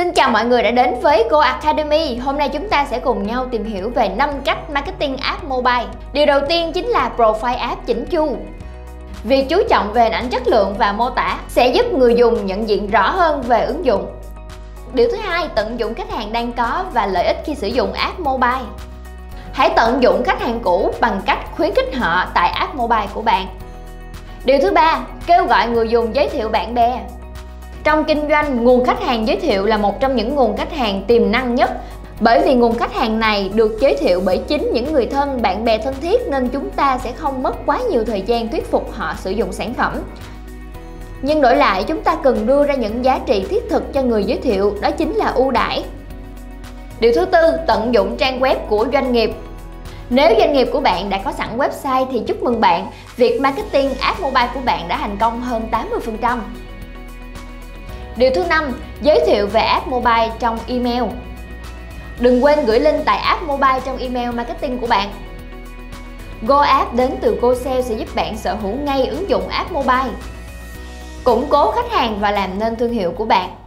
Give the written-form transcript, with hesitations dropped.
Xin chào mọi người đã đến với Go Academy. Hôm nay chúng ta sẽ cùng nhau tìm hiểu về 5 cách marketing app mobile. Điều đầu tiên chính là profile app chỉnh chu. Việc chú trọng về hình ảnh chất lượng và mô tả sẽ giúp người dùng nhận diện rõ hơn về ứng dụng. Điều thứ hai, tận dụng khách hàng đang có và lợi ích khi sử dụng app mobile. Hãy tận dụng khách hàng cũ bằng cách khuyến khích họ tải app mobile của bạn. Điều thứ ba, kêu gọi người dùng giới thiệu bạn bè. Trong kinh doanh, nguồn khách hàng giới thiệu là một trong những nguồn khách hàng tiềm năng nhất, bởi vì nguồn khách hàng này được giới thiệu bởi chính những người thân, bạn bè thân thiết nên chúng ta sẽ không mất quá nhiều thời gian thuyết phục họ sử dụng sản phẩm. Nhưng đổi lại, chúng ta cần đưa ra những giá trị thiết thực cho người giới thiệu, đó chính là ưu đãi. Điều thứ tư, tận dụng trang web của doanh nghiệp. Nếu doanh nghiệp của bạn đã có sẵn website thì chúc mừng bạn, việc marketing app mobile của bạn đã thành công hơn 80%. Điều thứ 5, giới thiệu về app mobile trong email. Đừng quên gửi link tải app mobile trong email marketing của bạn. Go App đến từ GoSELL sẽ giúp bạn sở hữu ngay ứng dụng app mobile, củng cố khách hàng và làm nên thương hiệu của bạn.